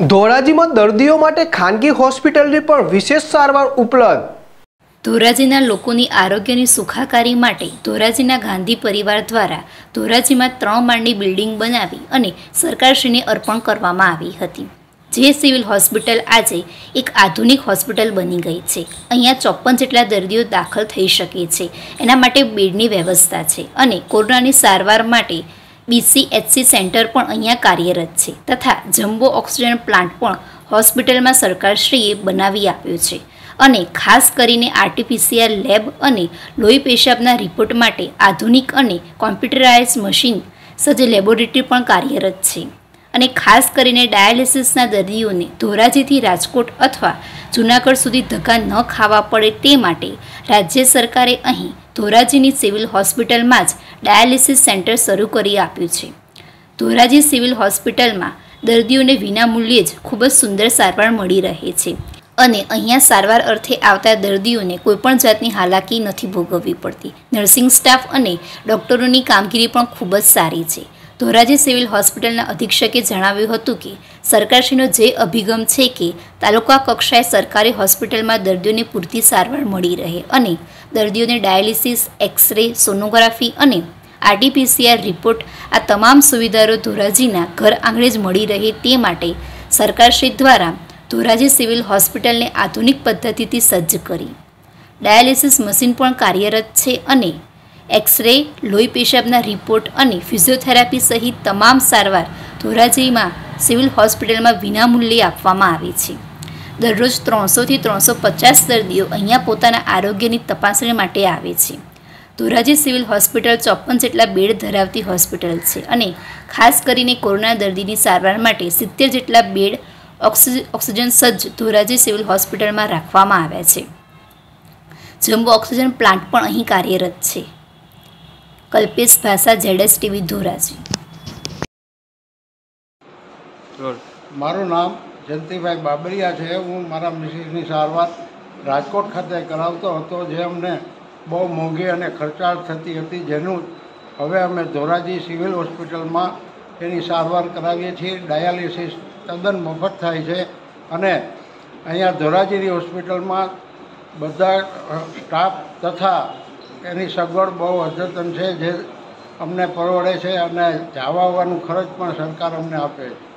धोराजी में दर्दियों माटे खानगी हॉस्पिटल पर विशेष सारवार उपलब्ध। धोराजीना लोकोनी आरोग्यनी सुखाकारी माटे धोराजीना गांधी परिवार द्वारा धोराजी में 3 माळनी बिल्डिंग बनावी अने सरकारश्रीने अर्पण करवामां आवी हती। जे सिविल हॉस्पिटल आज एक आधुनिक हॉस्पिटल बनी गई है। अहीं 54 जेटला दर्दियों दाखल थई शके छे। एना माटे बेडनी व्यवस्था है और कोरोनानी सारवार माटे BCHC सेंटर पण अहीं कार्यरत है तथा जम्बो ऑक्सिजन प्लांट पण हॉस्पिटल में सरकारश्रीए बनावी आप्यो छे। अने खास करीने RT-PCR लैब अने लोही पेशाबना रिपोर्ट माटे आधुनिक अने कॉम्प्यूटराइज मशीन सज्ज लेबोरेटरी पण कार्यरत है। अने खास करीने डायालिसिसना दर्दीओने धोराजीथी राजकोट अथवा जूनागढ़ सुधी धक्का न खावा पड़े ते माटे राज्य सरकारे अहीं धोराजीनी सिविल हॉस्पिटल में ज डायालिसिस सेंटर शरू करी आप्युं छे। धोराजी सिविल हॉस्पिटल में दर्दीओने विनामूल्ये ज खूब ज सुंदर सारवार मळी रहे छे अने अहींया सारवार अर्थे आवता दर्दीओने कोईपण जातनी हालाकी नथी भोगववी पड़ती। नर्सिंग स्टाफ अने डॉक्टरोनी कामगीरी पण खूब ज सारी छे। धोराजी सिविल हॉस्पिटल अधीक्षके जणाव्युं हतुं के सरकारश्रीनो जे अभिगम है कि तालुका कक्षाए सरकारी हॉस्पिटल में दर्दियों ने पूरती सारवार मळी रहे अने दर्दियों ने डायालिसिस, एक्सरे, सोनोग्राफी और RT-PCR रिपोर्ट आ तमाम सुविधाओं धोराजीना घर आंगणे ज मळी रहे ते माटे सरकारश्री द्वारा धोराजी सिविल हॉस्पिटल ने आधुनिक पद्धतिथी सज्ज करी। डायालिसिस मशीन पण कार्यरत है अने एक्सरे, लोही पेशाबना रिपोर्ट और फिजिओथेरापी सहित तमाम सारवार धोराजी में सिविल हॉस्पिटल में विनामूल्ये आपवामां आवे छे। दररोज 300 થી 350 दर्दियों अहींया पोताना आरोग्यनी तपासणी माटे आवे छे। धोराजी सिविल हॉस्पिटल 54 जेटला बेड धरावती हॉस्पिटल छे अने खास करीने कोरोना दर्दीनी सारवार माटे 70 जेटला बेड ऑक्सिजन सज्ज धोराजी सिविल हॉस्पिटल में राखवामां आव्या छे। जम्बो ऑक्सिजन प्लांट पण अहीं कार्यरत है। कल्पेश भाषा ZSTV धोराजी। मारू नाम जयंतीभाई बाबरिया है। हूँ मारा मिसेसनी सारवार राजकोट खाते करावतो हतो जे अमने बहु मोंघी अने खर्चाळ थती हती जेनुं हवे अमे धोराजी सिविल हॉस्पिटल में एनी सारवार करावीए छीए। डायालिसिस तद्दन मफत थाय छे अने अहींया धोराजीनी हॉस्पिटल में बधा स्टाफ तथा એની સગવડ બહુ અદ્યતન છે જે અમને પરવડે છે અને જવા આવવાનું ખર્ચ પણ સરકાર અમને આપે છે।